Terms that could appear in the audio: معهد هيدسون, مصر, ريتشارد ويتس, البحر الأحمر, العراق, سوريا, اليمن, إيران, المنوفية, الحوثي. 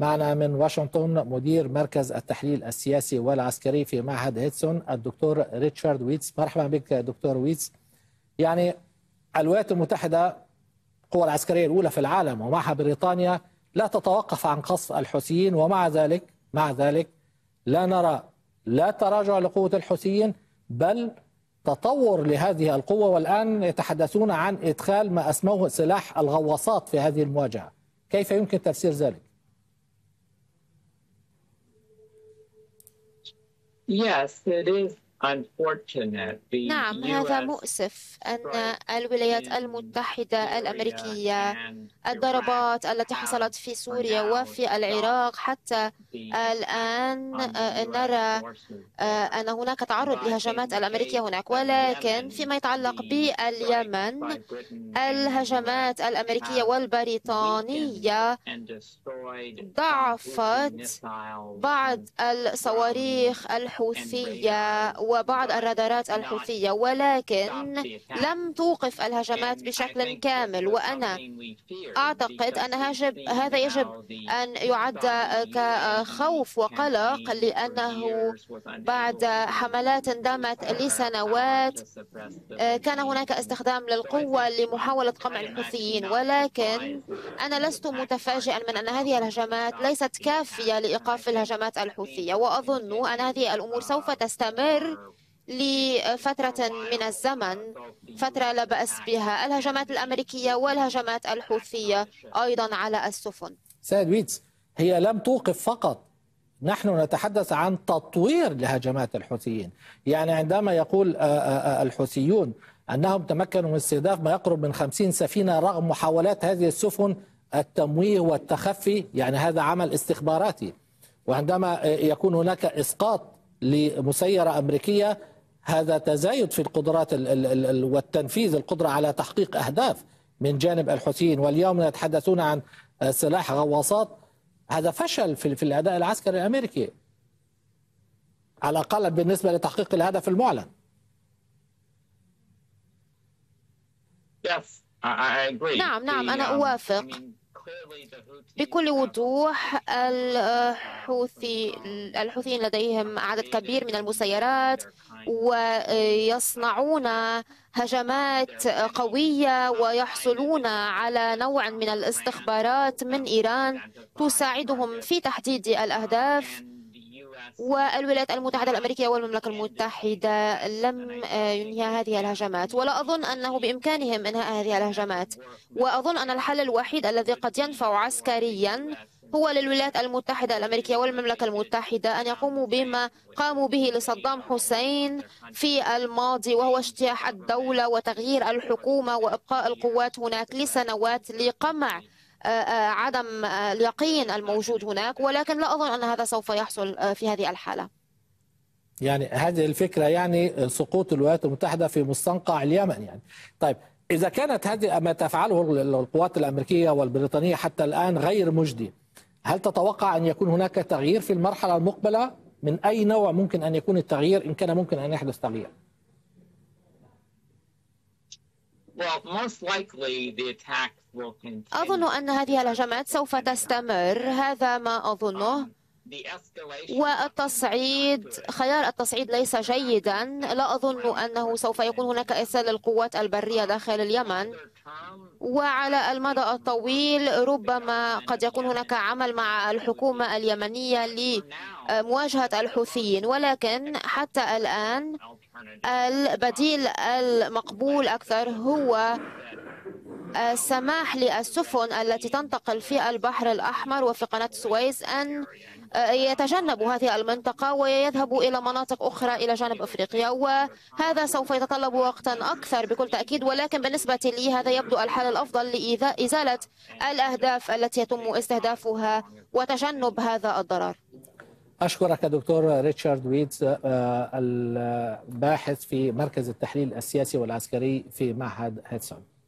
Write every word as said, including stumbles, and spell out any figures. معنا من واشنطن مدير مركز التحليل السياسي والعسكري في معهد هيدسون الدكتور ريتشارد ويتس. مرحبا بك دكتور ويتس. يعني الولايات المتحدة القوى العسكرية الأولى في العالم ومعها بريطانيا لا تتوقف عن قصف الحوثيين، ومع ذلك مع ذلك لا نرى لا تراجع لقوة الحوثيين بل تطور لهذه القوة، والآن يتحدثون عن إدخال ما أسموه سلاح الغواصات في هذه المواجهة. كيف يمكن تفسير ذلك؟ نعم، هذا مؤسف أن الولايات المتحدة الأمريكية الضربات التي حصلت في سوريا وفي العراق حتى الآن نرى أن هناك تعرض لهجمات الأمريكية هناك، ولكن فيما يتعلق باليمن الهجمات الأمريكية والبريطانية ضعفت بعض الصواريخ الحوثية وبعض الرادارات الحوثية، ولكن لم توقف الهجمات بشكل كامل. وأنا أعتقد أن هذا يجب أن يعد كخوف وقلق، لأنه بعد حملات دامت لسنوات كان هناك استخدام للقوة لمحاولة قمع الحوثيين، ولكن أنا لست متفاجئا من أن هذه الهجمات ليست كافية لإيقاف الهجمات الحوثية، وأظن أن هذه الأمور سوف تستمر لفترة من الزمن، فترة لا بأس بها، الهجمات الأمريكية والهجمات الحوثية أيضا على السفن. سيد ويتس، هي لم توقف فقط، نحن نتحدث عن تطوير لهجمات الحوثيين. يعني عندما يقول الحوثيون أنهم تمكنوا من استهداف ما يقرب من خمسين سفينة رغم محاولات هذه السفن التمويه والتخفي، يعني هذا عمل استخباراتي. وعندما يكون هناك إسقاط لمسيرة أمريكية هذا تزايد في القدرات والتنفيذ، القدرة على تحقيق أهداف من جانب الحوثيين، واليوم يتحدثون عن سلاح غواصات. هذا فشل في الأداء العسكري الأمريكي على الأقل بالنسبة لتحقيق الهدف المعلن. نعم نعم أنا أوافق بكل وضوح. الحوثي الحوثيين لديهم عدد كبير من المسيرات ويصنعون هجمات قوية ويحصلون على نوع من الاستخبارات من إيران تساعدهم في تحديد الأهداف، والولايات المتحدة الأمريكية والمملكة المتحدة لم ينهي هذه الهجمات، ولا أظن أنه بإمكانهم إنهاء هذه الهجمات. وأظن أن الحل الوحيد الذي قد ينفع عسكريا هو للولايات المتحدة الأمريكية والمملكة المتحدة أن يقوموا بما قاموا به لصدام حسين في الماضي، وهو اجتياح الدولة وتغيير الحكومة وإبقاء القوات هناك لسنوات لقمع عدم اليقين الموجود هناك، ولكن لا أظن أن هذا سوف يحصل في هذه الحالة. يعني هذه الفكرة، يعني سقوط الولايات المتحدة في مستنقع اليمن. يعني طيب، إذا كانت هذه ما تفعله القوات الأمريكية والبريطانية حتى الآن غير مجدي، هل تتوقع أن يكون هناك تغيير في المرحلة المقبلة؟ من أي نوع ممكن أن يكون التغيير إن كان ممكن أن يحدث تغيير؟ أظن أن هذه الهجمات سوف تستمر، هذا ما أظنه. والتصعيد، خيار التصعيد ليس جيدا، لا أظن أنه سوف يكون هناك إرسال للقوات البرية داخل اليمن، وعلى المدى الطويل ربما قد يكون هناك عمل مع الحكومة اليمنية لمواجهة الحوثيين، ولكن حتى الآن البديل المقبول أكثر هو السماح للسفن التي تنتقل في البحر الأحمر وفي قناة السويس أن يتجنبوا هذه المنطقة ويذهبوا إلى مناطق أخرى إلى جنوب أفريقيا، وهذا سوف يتطلب وقتا أكثر بكل تأكيد. ولكن بالنسبة لي هذا يبدو الحل الأفضل لإزالة الأهداف التي يتم استهدافها وتجنب هذا الضرر. أشكرك دكتور ريتشارد ويتس، الباحث في مركز التحليل السياسي والعسكري في معهد هيدسون.